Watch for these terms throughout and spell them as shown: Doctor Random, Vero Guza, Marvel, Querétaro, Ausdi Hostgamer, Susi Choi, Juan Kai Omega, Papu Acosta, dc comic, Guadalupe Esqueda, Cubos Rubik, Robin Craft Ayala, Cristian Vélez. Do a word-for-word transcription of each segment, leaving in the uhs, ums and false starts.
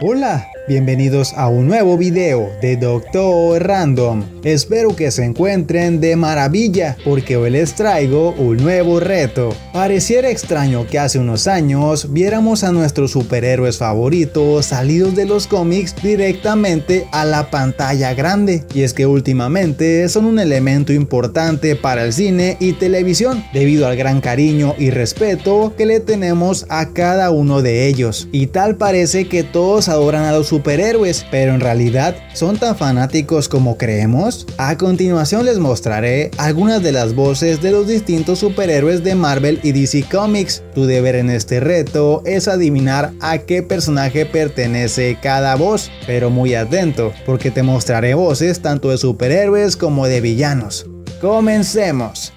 Hola, bienvenidos a un nuevo video de Doctor Random. Espero que se encuentren de maravilla porque hoy les traigo un nuevo reto. Pareciera extraño que hace unos años viéramos a nuestros superhéroes favoritos salidos de los cómics directamente a la pantalla grande. Y es que últimamente son un elemento importante para el cine y televisión debido al gran cariño y respeto que le tenemos a cada uno de ellos. Y tal parece que todos adoran a los superhéroes, pero en realidad ¿son tan fanáticos como creemos? A continuación les mostraré algunas de las voces de los distintos superhéroes de Marvel y D C Comics. Tu deber en este reto es adivinar a qué personaje pertenece cada voz, pero muy atento, porque te mostraré voces tanto de superhéroes como de villanos. ¡Comencemos!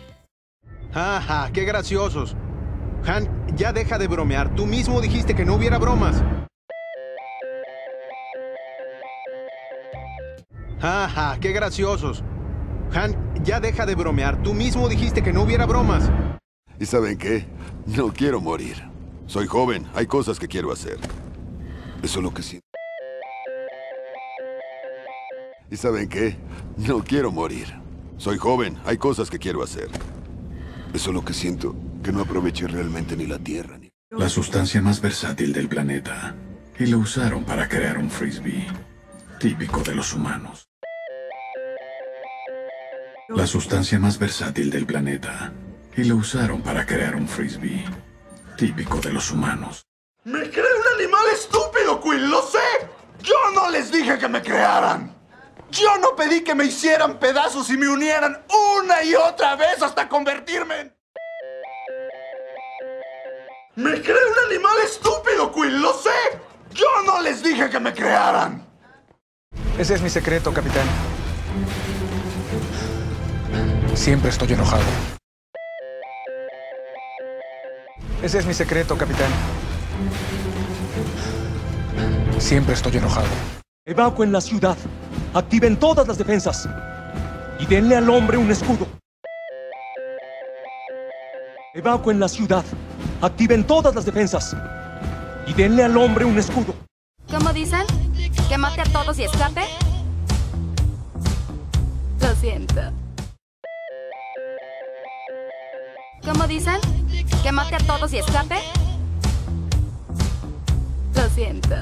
¡Jaja! ¡Qué graciosos! Han, ya deja de bromear, tú mismo dijiste que no hubiera bromas. ¡Jaja! ¡Qué graciosos! Han, ya deja de bromear. Tú mismo dijiste que no hubiera bromas. ¿Y saben qué? No quiero morir. Soy joven. Hay cosas que quiero hacer. Eso es lo que siento. ¿Y saben qué? No quiero morir. Soy joven. Hay cosas que quiero hacer. Eso es lo que siento. Que no aproveché realmente ni la Tierra. Ni... La sustancia más versátil del planeta. Y lo usaron para crear un frisbee. Típico de los humanos. La sustancia más versátil del planeta. Y lo usaron para crear un frisbee. Típico de los humanos. ¡Me creé un animal estúpido, Quill! ¡Lo sé! ¡Yo no les dije que me crearan! ¡Yo no pedí que me hicieran pedazos y me unieran una y otra vez hasta convertirme en... ¡Me creé un animal estúpido, Quill! ¡Lo sé! ¡Yo no les dije que me crearan! Ese es mi secreto, capitán. Siempre estoy enojado. Ese es mi secreto, capitán. Siempre estoy enojado. Evacúen la ciudad. Activen todas las defensas. Y denle al hombre un escudo. Evacúen la ciudad. Activen todas las defensas. Y denle al hombre un escudo. ¿Cómo dicen? ¿Que mate a todos y escape? Lo siento. ¿Cómo dicen? ¿Que mate a todos y escape? Lo siento.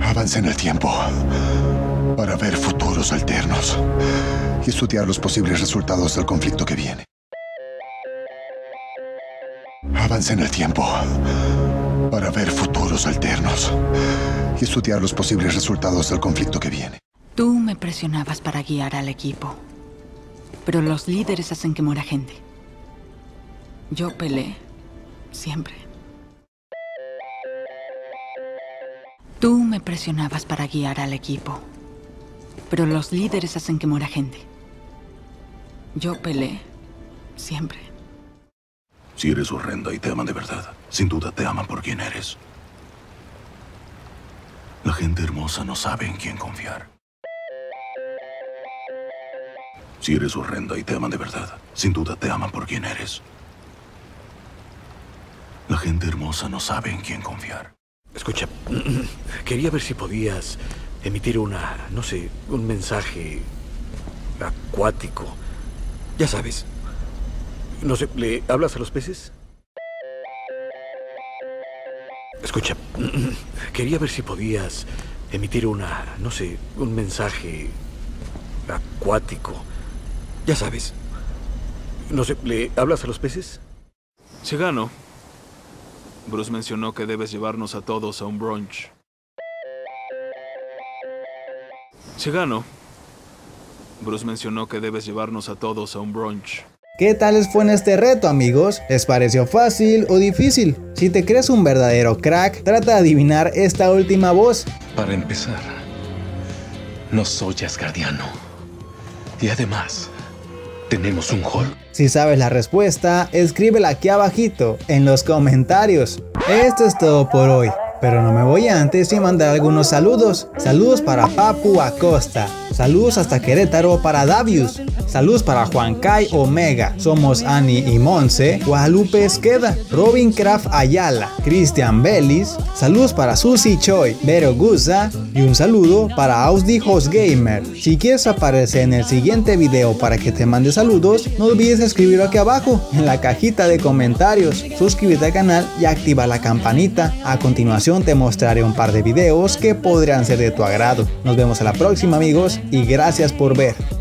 Avance en el tiempo para ver futuros alternos y estudiar los posibles resultados del conflicto que viene. Avance en el tiempo para ver futuros alternos y estudiar los posibles resultados del conflicto que viene. Tú me presionabas para guiar al equipo, pero los líderes hacen que muera gente. Yo peleé, siempre. Tú me presionabas para guiar al equipo, pero los líderes hacen que muera gente. Yo peleé, siempre. Si eres horrenda y te aman de verdad, sin duda te aman por quien eres. La gente hermosa no sabe en quién confiar. Si eres horrenda y te aman de verdad, sin duda te aman por quien eres. La gente hermosa no sabe en quién confiar. Escucha, quería ver si podías emitir una, no sé, un mensaje acuático. Ya sabes. No sé, ¿le hablas a los peces? Escucha, quería ver si podías emitir una, no sé, un mensaje acuático. Ya sabes. No sé, ¿le hablas a los peces? Cegano. Bruce mencionó que debes llevarnos a todos a un brunch. Cegano. Bruce mencionó que debes llevarnos a todos a un brunch. ¿Qué tal les fue en este reto, amigos? ¿Les pareció fácil o difícil? Si te crees un verdadero crack, trata de adivinar esta última voz. Para empezar, no soy asgardiano. Y además, tenemos un hall. Si sabes la respuesta, escríbela aquí abajito, en los comentarios. Esto es todo por hoy. Pero no me voy antes sin mandar algunos saludos. Saludos para Papu Acosta. Saludos hasta Querétaro para Davius. Saludos para Juan Kai Omega. Somos Ani y Monse. Guadalupe Esqueda. Robin Craft Ayala. Cristian Vélez. Saludos para Susi Choi. Vero Guza. Y un saludo para Ausdi Hostgamer. Si quieres aparecer en el siguiente video para que te mande saludos, no olvides escribirlo aquí abajo en la cajita de comentarios. Suscríbete al canal y activa la campanita. A continuación te mostraré un par de videos que podrían ser de tu agrado. Nos vemos a la próxima, amigos, y gracias por ver.